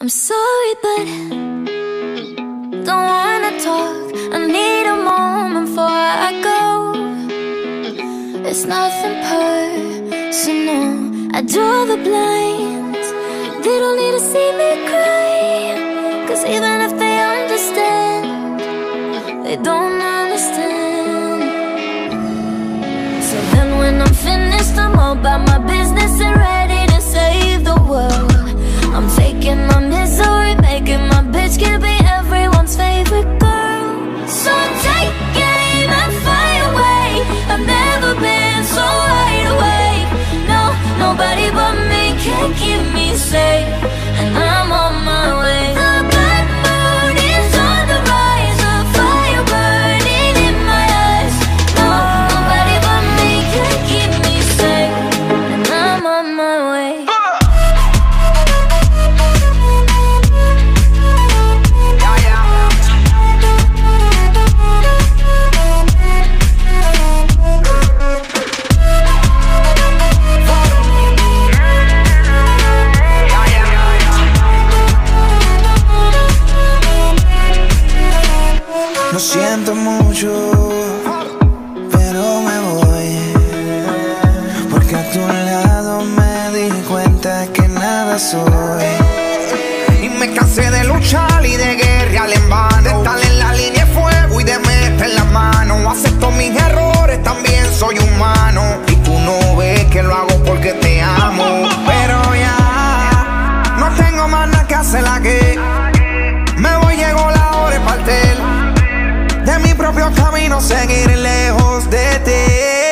I'm sorry, but don't wanna talk. I need a moment before I go. It's nothing personal. I draw the blinds. They don't need to see me cry, 'cause even if they understand, they don't understand. So then when I'm finished, I'm all about my business and ready to save the world. I'm taking my misery, making my bitch can be everyone's favorite girl. So take aim and fly away. I've never been so wide awake. No, nobody but me can keep me safe, and I'm on my way. The bad moon is on the rise, a fire burning in my eyes. No, nobody but me can keep me safe, and I'm on my way. Lo siento mucho, pero me voy, porque a tu lado me di cuenta que nada soy. Y me cansé de luchar y de guerrear en vano, de estar en la línea de fuego y de meter la mano. Acepto mis errores, también soy humano, y tú no ves que lo hago porque te amo. Pero ya, no tengo más nada que hacer aquí. Me voy, llegó la hora de partir. De mi propio camino seguir lejos de ti.